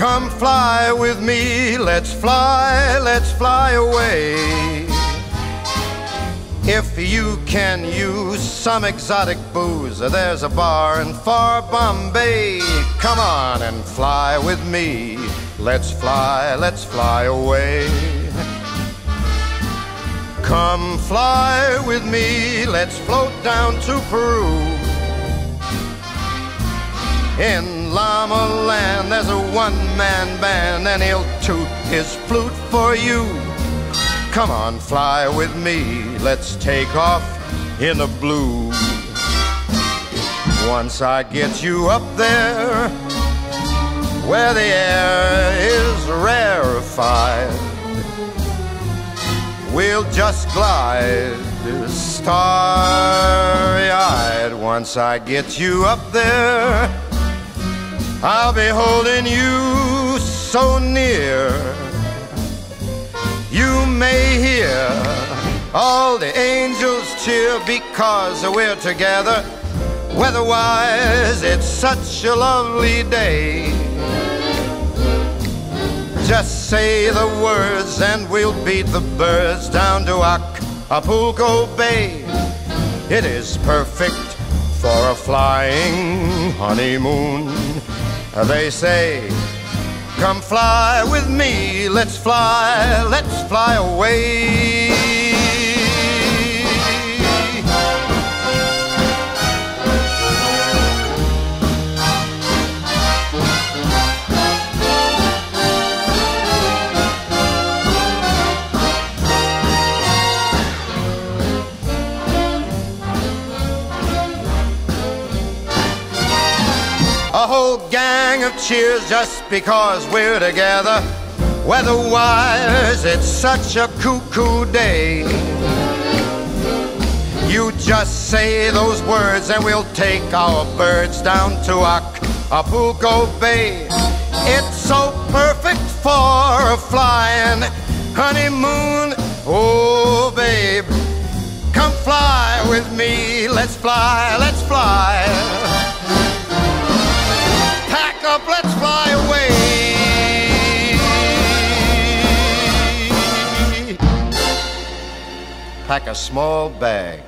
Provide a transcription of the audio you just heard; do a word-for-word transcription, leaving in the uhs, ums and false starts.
Come fly with me, let's fly, let's fly away. If you can use some exotic booze, there's a bar in far Bombay. Come on and fly with me, let's fly, let's fly away. Come fly with me, let's float down to Peru. In Llama Land, there's a one-man band, and he'll toot his flute for you. Come on, fly with me, let's take off in the blue. Once I get you up there, where the air is rarefied, we'll just glide starry-eyed. Once I get you up there, I'll be holding you so near, you may hear all the angels cheer, because we're together. Weatherwise, it's such a lovely day. Just say the words and we'll beat the birds down to Acapulco Bay. It is perfect for a flying honeymoon. They say, come fly with me, let's fly, let's fly away. A whole gang of cheers just because we're together. Weatherwise, it's such a cuckoo day. You just say those words and we'll take our birds down to Acapulco Bay. It's so perfect for a flying honeymoon. Oh, babe, come fly with me. Let's fly, let's fly. Up, let's fly away. Pack a small bag.